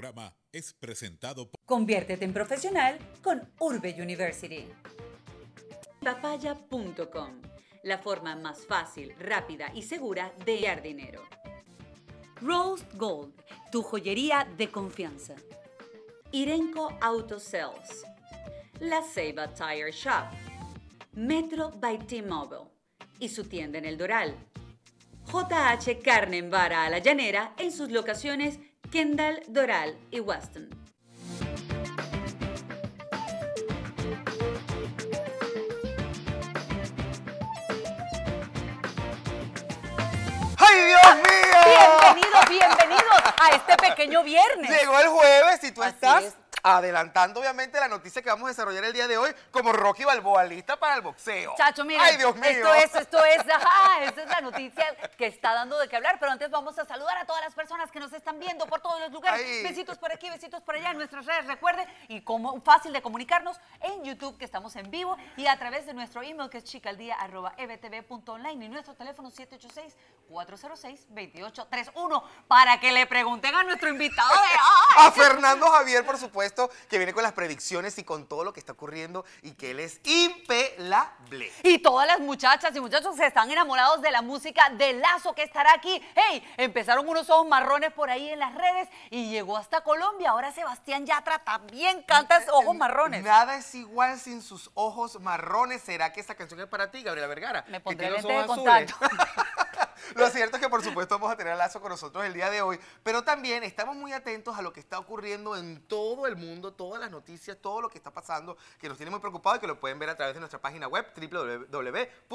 programa es presentado por... Conviértete en profesional con Urbe University. Papaya.com, la forma más fácil, rápida y segura de enviar dinero. Rose Gold, tu joyería de confianza. Irenco Auto Sales. La Ceiba Tire Shop. Metro by T-Mobile y su tienda en El Doral. JH Carne en Vara a La Llanera en sus locaciones Kendall, Doral y Weston. ¡Ay, Dios mío! Bienvenidos, bienvenidos a este pequeño viernes. Llegó el jueves y tú estás adelantando obviamente la noticia que vamos a desarrollar el día de hoy como Rocky Balboa, lista para el boxeo. Chacho, mira, ¡ay, Dios mío! Esta es la noticia que está dando de qué hablar, pero antes vamos a saludar a todas las personas que nos están viendo por todos los lugares. Ay. Besitos por aquí, besitos por allá en nuestras redes, recuerden, y como fácil de comunicarnos en YouTube, que estamos en vivo, y a través de nuestro email que es chicaldia@evtv.online y nuestro teléfono 786-406-2831 para que le pregunten a nuestro invitado de hoy. A Fernando Javier, por supuesto, que viene con las predicciones y con todo lo que está ocurriendo y que él es impelable. Y todas las muchachas y muchachos se están enamorados de la música de Lazo, que estará aquí. ¡Hey! Empezaron unos ojos marrones por ahí en las redes y llegó hasta Colombia. Ahora Sebastián Yatra también canta Ojos Marrones. Nada es igual sin sus ojos marrones. ¿Será que esa canción es para ti, Gabriela Vergara? Me pondré lente de contacto. Lo cierto es que, por supuesto, vamos a tener a Lazo con nosotros el día de hoy, pero también estamos muy atentos a lo que está ocurriendo en todo el mundo, todas las noticias, todo lo que está pasando, que nos tiene muy preocupados y que lo pueden ver a través de nuestra página web, www.evtv.online.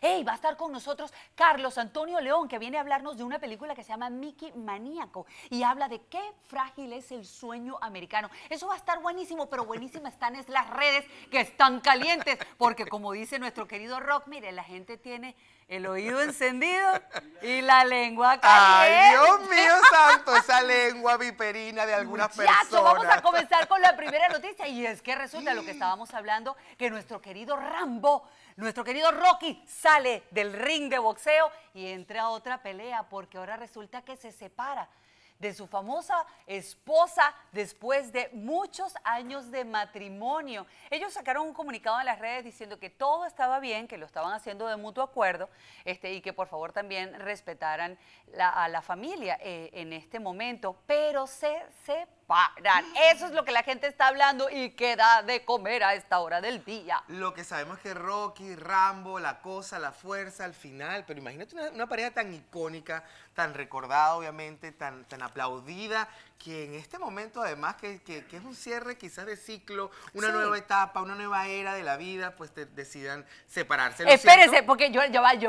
Hey, va a estar con nosotros Carlos Antonio León, que viene a hablarnos de una película que se llama Mickey Maníaco y habla de qué frágil es el sueño americano. Eso va a estar buenísimo, pero buenísimas están es las redes que están calientes, porque como dice nuestro querido Rock, mire, la gente tiene el oído encendido y la lengua caliente. ¡Ay, Dios mío santo! Esa lengua viperina de algunas personas. Vamos a comenzar con la primera noticia. Y es que resulta lo que estábamos hablando, que nuestro querido Rambo, nuestro querido Rocky, sale del ring de boxeo y entra a otra pelea, porque ahora resulta que se separa de su famosa esposa después de muchos años de matrimonio. Ellos sacaron un comunicado en las redes diciendo que todo estaba bien, que lo estaban haciendo de mutuo acuerdo, y que por favor también respetaran a la familia en este momento, pero se separan. Eso es lo que la gente está hablando y que da de comer a esta hora del día. Lo que sabemos es que Rocky, Rambo, la cosa, la fuerza, al final, pero imagínate una pareja tan icónica, tan recordada obviamente, tan aplaudida, que en este momento además que es un cierre quizás de ciclo, una nueva etapa, una nueva era de la vida, pues decidan separarse. Espérense, ¿cierto? Porque yo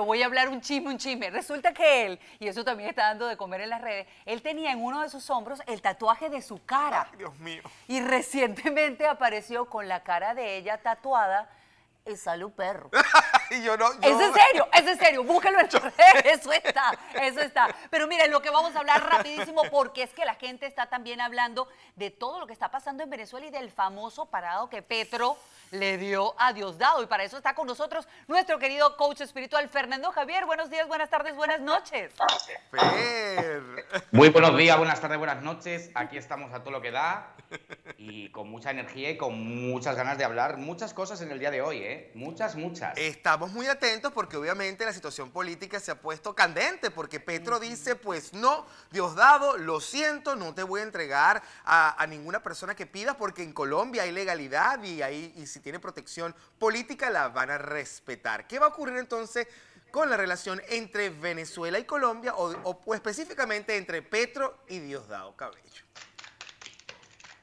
voy a hablar un chisme. Resulta que él, y eso también está dando de comer en las redes, él tenía en uno de sus hombros el tatuaje de su cara. Ay, Dios mío. Y recientemente apareció con la cara de ella tatuada. Y sale un perro. Y es en serio, búsquenlo en redes, eso está. Pero miren, lo que vamos a hablar rapidísimo, porque es que la gente está también hablando de todo lo que está pasando en Venezuela y del famoso parado que Petro le dio a Diosdado, y para eso está con nosotros nuestro querido coach espiritual Fernando Javier. Buenos días, buenas tardes, buenas noches. Muy buenos días, buenas tardes, buenas noches. Aquí estamos a todo lo que da y con mucha energía y con muchas ganas de hablar muchas cosas en el día de hoy, ¿eh? Muchas. Estamos muy atentos porque obviamente la situación política se ha puesto candente, porque Petro dice, pues no, Diosdado, lo siento, no te voy a entregar a ninguna persona que pidas, porque en Colombia hay legalidad y si tiene protección política la van a respetar. ¿Qué va a ocurrir entonces con la relación entre Venezuela y Colombia o específicamente entre Petro y Diosdado Cabello?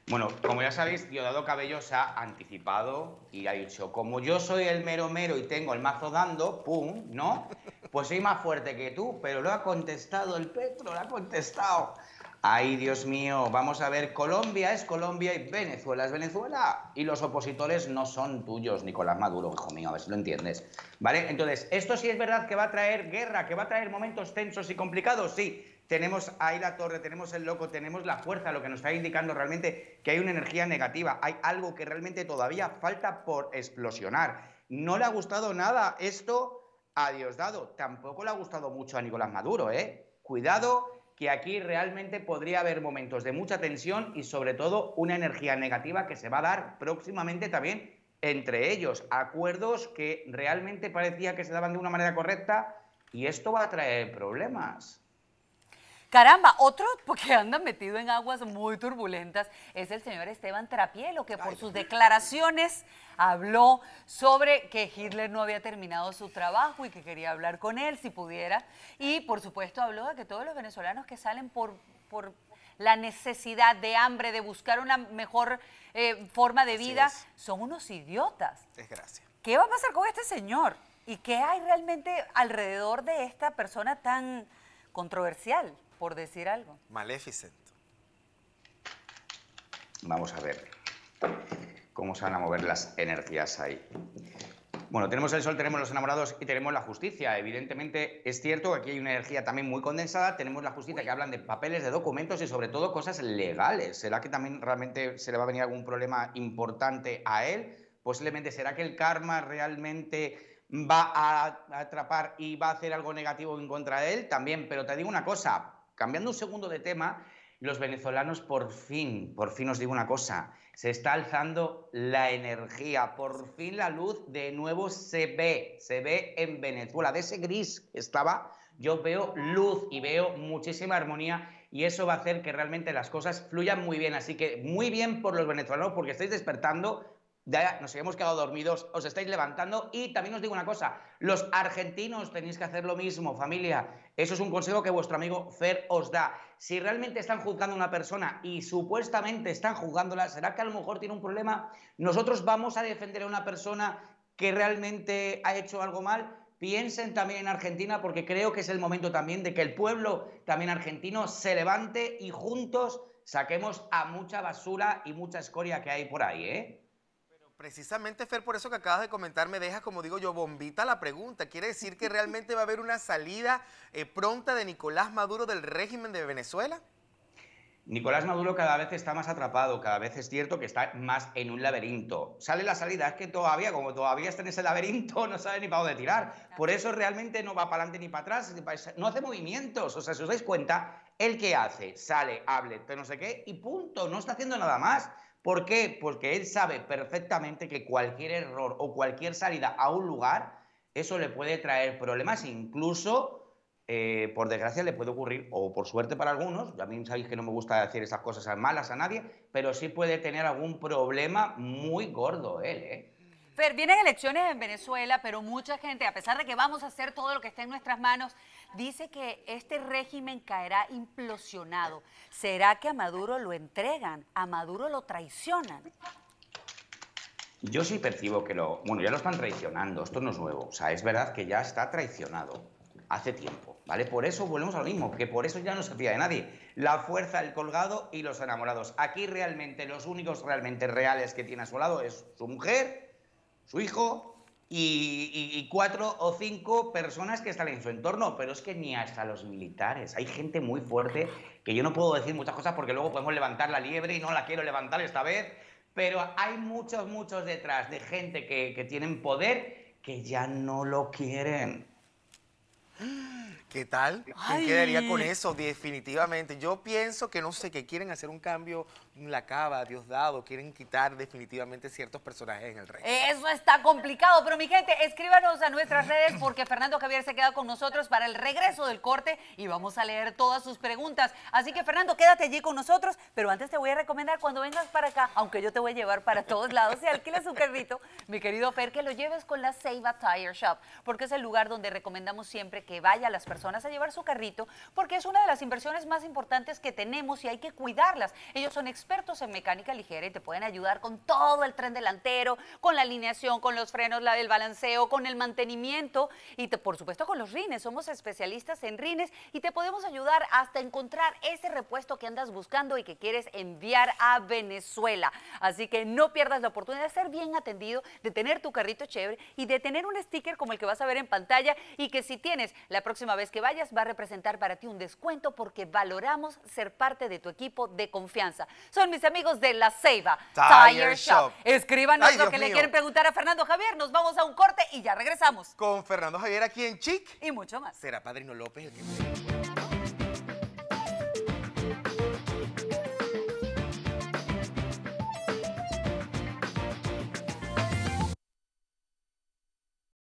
Bueno, como ya sabéis, Diosdado Cabello se ha anticipado y ha dicho, como yo soy el mero mero y tengo el mazo dando, pum, ¿no? Pues soy más fuerte que tú, pero lo ha contestado el Petro, lo ha contestado. Ay, Dios mío, vamos a ver, Colombia es Colombia y Venezuela es Venezuela. Y los opositores no son tuyos, Nicolás Maduro, hijo mío, a ver si lo entiendes. ¿Vale? Entonces, esto sí es verdad que va a traer guerra, que va a traer momentos tensos y complicados, sí. Tenemos ahí la torre, tenemos el loco, tenemos la fuerza, lo que nos está indicando realmente que hay una energía negativa, hay algo que realmente todavía falta por explosionar. No le ha gustado nada esto a Diosdado, tampoco le ha gustado mucho a Nicolás Maduro, ¿eh? Cuidado, que aquí realmente podría haber momentos de mucha tensión y sobre todo una energía negativa que se va a dar próximamente también entre ellos. Acuerdos que realmente parecía que se daban de una manera correcta y esto va a traer problemas. Caramba, otro porque anda metido en aguas muy turbulentas es el señor Esteban Trapiello, que por sus declaraciones habló sobre que Hitler no había terminado su trabajo y que quería hablar con él si pudiera. Y por supuesto habló de que todos los venezolanos que salen por la necesidad de hambre, de buscar una mejor forma de vida, son unos idiotas. Desgracia. ¿Qué va a pasar con este señor? ¿Y qué hay realmente alrededor de esta persona tan controversial, por decir algo? Maleficent. Vamos a ver cómo se van a mover las energías ahí. Bueno, tenemos el sol, tenemos los enamorados y tenemos la justicia. Evidentemente es cierto que aquí hay una energía también muy condensada. Tenemos la justicia que hablan de papeles, de documentos y sobre todo cosas legales. ¿Será que también realmente se le va a venir algún problema importante a él? Posiblemente. ¿Será que el karma realmente va a atrapar y va a hacer algo negativo en contra de él? También. Pero te digo una cosa, cambiando un segundo de tema, los venezolanos por fin os digo una cosa, se está alzando la energía, por fin la luz de nuevo se ve en Venezuela. De ese gris estaba, yo veo luz y veo muchísima armonía y eso va a hacer que realmente las cosas fluyan muy bien. Así que muy bien por los venezolanos porque estáis despertando. Ya nos habíamos quedado dormidos, os estáis levantando y también os digo una cosa, los argentinos tenéis que hacer lo mismo, familia. Eso es un consejo que vuestro amigo Fer os da. Si realmente están juzgando a una persona y supuestamente están juzgándola, ¿será que a lo mejor tiene un problema? Nosotros vamos a defender a una persona que realmente ha hecho algo mal. Piensen también en Argentina porque creo que es el momento también de que el pueblo también argentino se levante y juntos saquemos a mucha basura y mucha escoria que hay por ahí, ¿eh? Precisamente, Fer, por eso que acabas de comentar, me dejas, como digo yo, bombita la pregunta. ¿Quiere decir que realmente va a haber una salida pronta de Nicolás Maduro del régimen de Venezuela? Nicolás Maduro cada vez está más atrapado, cada vez es cierto que está más en un laberinto. Sale la salida, es que todavía, como todavía está en ese laberinto, no sabe ni para dónde tirar. Por eso realmente no va para adelante ni para atrás, no hace movimientos. O sea, si os dais cuenta, ¿el qué hace? Sale, hable, no sé qué, y punto, no está haciendo nada más. ¿Por qué? Porque él sabe perfectamente que cualquier error o cualquier salida a un lugar, eso le puede traer problemas, incluso, por desgracia, le puede ocurrir, o por suerte para algunos, también sabéis que no me gusta decir esas cosas malas a nadie, pero sí puede tener algún problema muy gordo él, ¿eh? Fer, vienen elecciones en Venezuela, pero mucha gente, a pesar de que vamos a hacer todo lo que está en nuestras manos, dice que este régimen caerá implosionado. ¿Será que a Maduro lo entregan? ¿A Maduro lo traicionan? Yo sí percibo que lo... Bueno, ya lo están traicionando, esto no es nuevo. O sea, es verdad que ya está traicionado hace tiempo, ¿vale? Por eso volvemos a lo mismo, que por eso ya no se fía de nadie. La fuerza, el colgado y los enamorados. Aquí realmente los únicos realmente reales que tiene a su lado es su mujer, su hijo y 4 o 5 personas que están en su entorno, pero es que ni hasta los militares. Hay gente muy fuerte que yo no puedo decir muchas cosas porque luego podemos levantar la liebre y no la quiero levantar esta vez, pero hay muchos detrás de gente que tienen poder que ya no lo quieren. ¿Qué tal? ¿Quién quedaría con eso? Definitivamente. Yo pienso que no sé, que quieren hacer un cambio en la cava, Diosdado, quieren quitar definitivamente ciertos personajes en el rey. Eso está complicado, pero mi gente, escríbanos a nuestras redes porque Fernando Javier se queda con nosotros para el regreso del corte y vamos a leer todas sus preguntas. Así que, Fernando, quédate allí con nosotros, pero antes te voy a recomendar cuando vengas para acá, aunque yo te voy a llevar para todos lados y alquiles un carrito, mi querido Fer, que lo lleves con la Ceiba Tire Shop, porque es el lugar donde recomendamos siempre que vaya las personas a llevar su carrito, porque es una de las inversiones más importantes que tenemos y hay que cuidarlas. Ellos son expertos en mecánica ligera y te pueden ayudar con todo el tren delantero, con la alineación, con los frenos, el balanceo, con el mantenimiento y por supuesto con los rines. Somos especialistas en rines y te podemos ayudar hasta encontrar ese repuesto que andas buscando y que quieres enviar a Venezuela. Así que no pierdas la oportunidad de ser bien atendido, de tener tu carrito chévere y de tener un sticker como el que vas a ver en pantalla y que si tienes la próxima vez que vayas va a representar para ti un descuento porque valoramos ser parte de tu equipo de confianza. Son mis amigos de La Ceiba Tire Shop. Escríbanos lo que le quieren preguntar a Fernando Javier. Nos vamos a un corte y ya regresamos. Con Fernando Javier aquí en Chic y Mucho Más. Será Padrino López el que...